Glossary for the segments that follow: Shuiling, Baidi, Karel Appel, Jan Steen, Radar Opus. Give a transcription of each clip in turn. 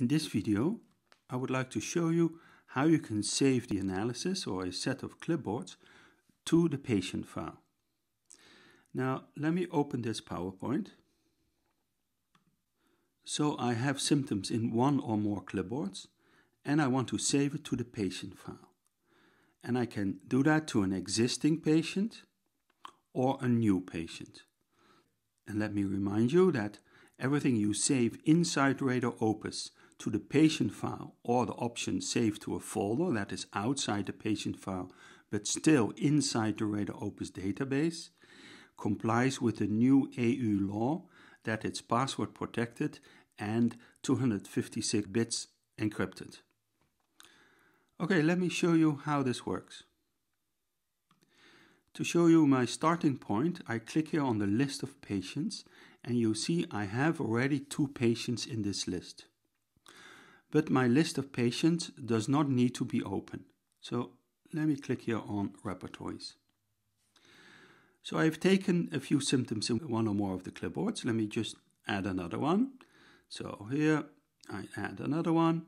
In this video, I would like to show you how you can save the analysis or a set of clipboards to the patient file. Now, let me open this PowerPoint. So I have symptoms in one or more clipboards, and I want to save it to the patient file. And I can do that to an existing patient or a new patient. And let me remind you that everything you save inside Radar Opus to the patient file or the option save to a folder that is outside the patient file but still inside the Radar Opus database complies with the new EU law that it's password protected and 256 bits encrypted. Okay, let me show you how this works. To show you my starting point, I click here on the list of patients and you see I have already two patients in this list. But my list of patients does not need to be open. So let me click here on repertories. So I've taken a few symptoms in one or more of the clipboards. Let me just add another one. So here I add another one.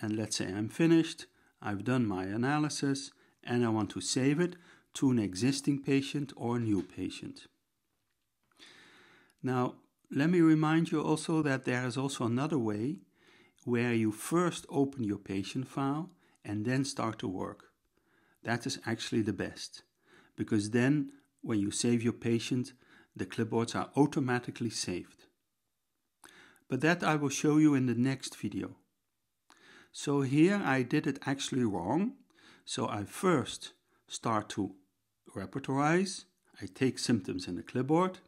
And let's say I'm finished. I've done my analysis and I want to save it to an existing patient or a new patient. Now, let me remind you also that there is also another way where you first open your patient file and then start to work. That is actually the best, because then when you save your patient, the clipboards are automatically saved. But that I will show you in the next video. So here I did it actually wrong. So I first start to repertorize. I take symptoms in the clipboard.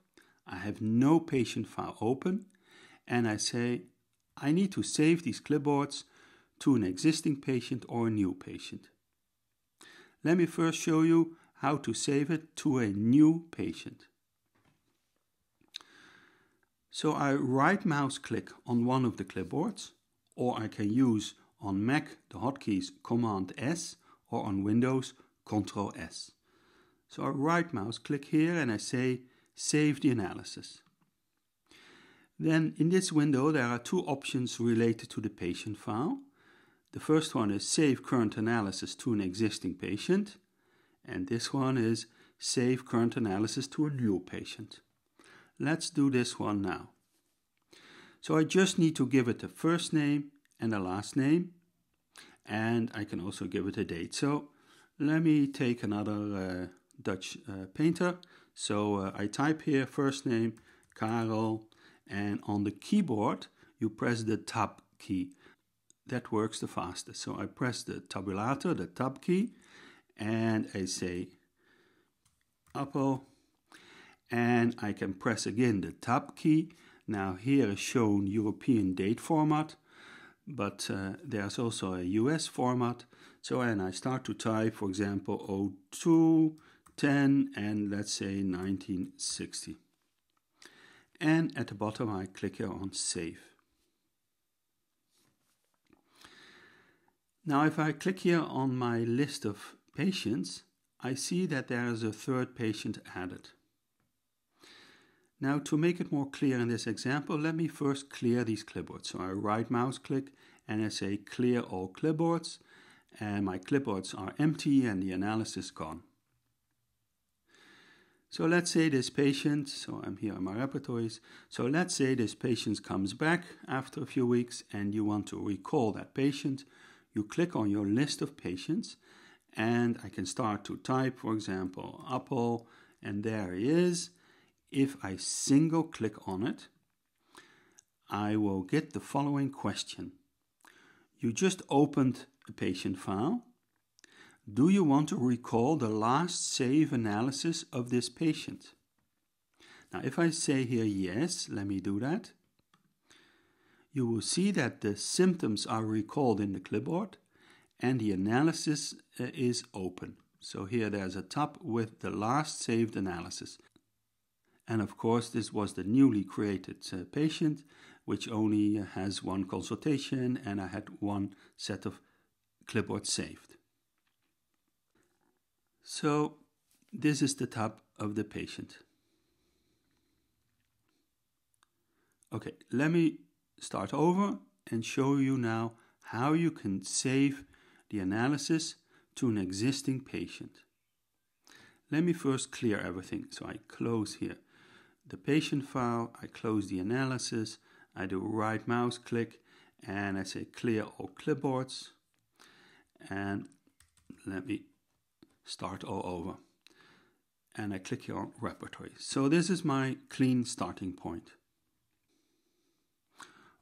I have no patient file open, and I say I need to save these clipboards to an existing patient or a new patient. Let me first show you how to save it to a new patient. So I right mouse click on one of the clipboards, or I can use on Mac the hotkeys Command S, or on Windows Control S. So I right mouse click here and I say save the analysis. Then in this window there are two options related to the patient file. The first one is save current analysis to an existing patient, and this one is save current analysis to a new patient. Let's do this one now. So I just need to give it a first name and a last name, and I can also give it a date. So let me take another Dutch painter. So I type here first name Karel, and on the keyboard you press the tab key. That works the fastest. So I press the tabulator, the tab key, and I say Appel, and I can press again the tab key. Now here is shown European date format, but there's also a US format. So and I start to type, for example, 0210 and let's say 1960. And at the bottom I click here on save. Now if I click here on my list of patients, I see that there is a third patient added. Now to make it more clear in this example, let me first clear these clipboards. So I right mouse click and I say clear all clipboards, and my clipboards are empty and the analysis gone. So let's say this patient, so I'm here in my repertories, so let's say this patient comes back after a few weeks and you want to recall that patient. You click on your list of patients and I can start to type, for example, Appel, and there he is. If I single click on it, I will get the following question. You just opened a patient file. Do you want to recall the last save analysis of this patient? Now, if I say here yes, let me do that. You will see that the symptoms are recalled in the clipboard and the analysis is open. So here there's a tab with the last saved analysis. And of course, this was the newly created patient, which only has one consultation, and I had one set of clipboards saved. So this is the tab of the patient. Okay, let me start over and show you now how you can save the analysis to an existing patient. Let me first clear everything. So I close here the patient file, I close the analysis, I do a right mouse click and I say clear all clipboards, and let me start all over. And I click here on repertory. So this is my clean starting point.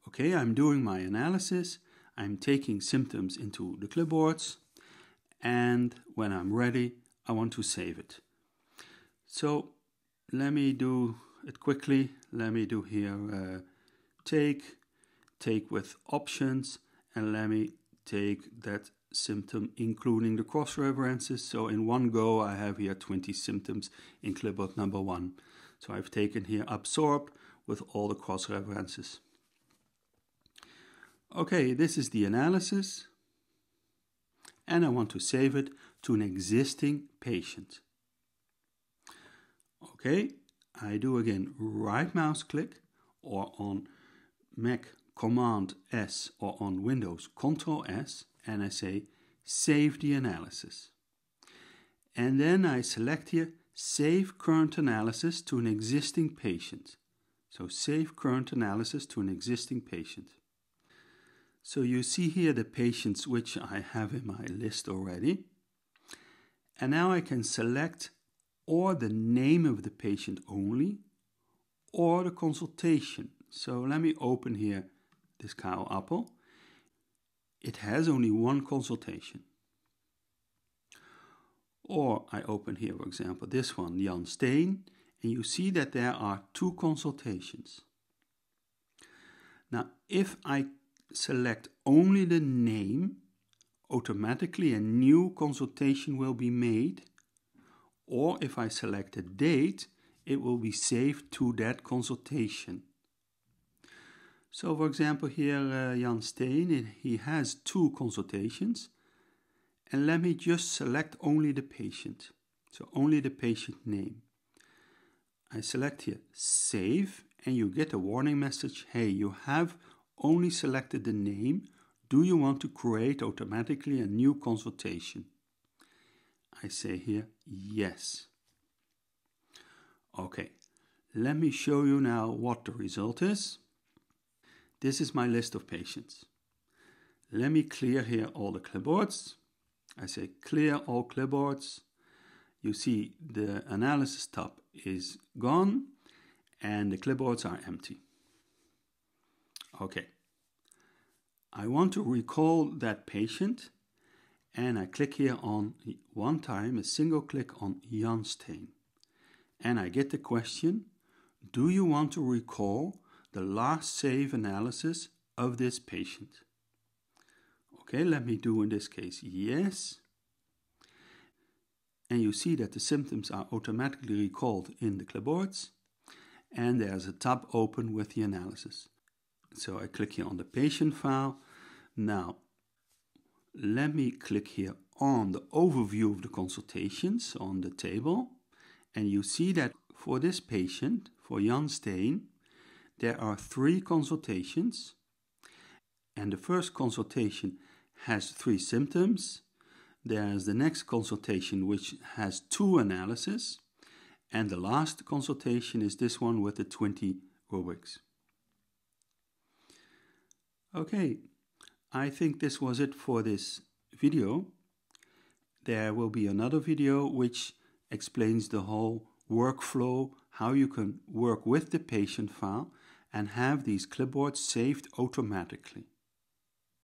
Okay, I'm doing my analysis, I'm taking symptoms into the clipboards, and when I'm ready, I want to save it. So let me do it quickly. Let me do here take with options, and let me take that symptom including the cross references. So in one go I have here 20 symptoms in clipboard number 1. So I've taken here absorbed with all the cross references. Okay, this is the analysis, and I want to save it to an existing patient. Okay, I do again right mouse click, or on Mac Command S, or on Windows Control S, and I say save the analysis. And then I select here save current analysis to an existing patient. So save current analysis to an existing patient. So you see here the patients which I have in my list already. And now I can select or the name of the patient only, or the consultation. So let me open here this Karel Appel. It has only one consultation. Or I open here, for example, this one, Jan Steen, and you see that there are two consultations. Now, if I select only the name, automatically a new consultation will be made, or if I select a date, it will be saved to that consultation. So for example here Jan Steen, he has two consultations, and let me just select only the patient, so only the patient name. I select here save, and you get a warning message, hey, you have only selected the name. Do you want to create automatically a new consultation? I say here yes. Okay, let me show you now what the result is. This is my list of patients. Let me clear here all the clipboards. I say clear all clipboards. You see the analysis tab is gone and the clipboards are empty. Okay, I want to recall that patient, and I click here on one time, a single click on Jan Steen, and I get the question, do you want to recall the last save analysis of this patient? Okay, let me do in this case yes, and you see that the symptoms are automatically recalled in the clipboards, and there's a tab open with the analysis. So I click here on the patient file. Now, let me click here on the overview of the consultations on the table. And you see that for this patient, for Jan Steen, there are 3 consultations. And the first consultation has 3 symptoms. There's the next consultation which has 2 analyses. And the last consultation is this one with the 20 rubrics. Okay, I think this was it for this video. There will be another video which explains the whole workflow, how you can work with the patient file and have these clipboards saved automatically.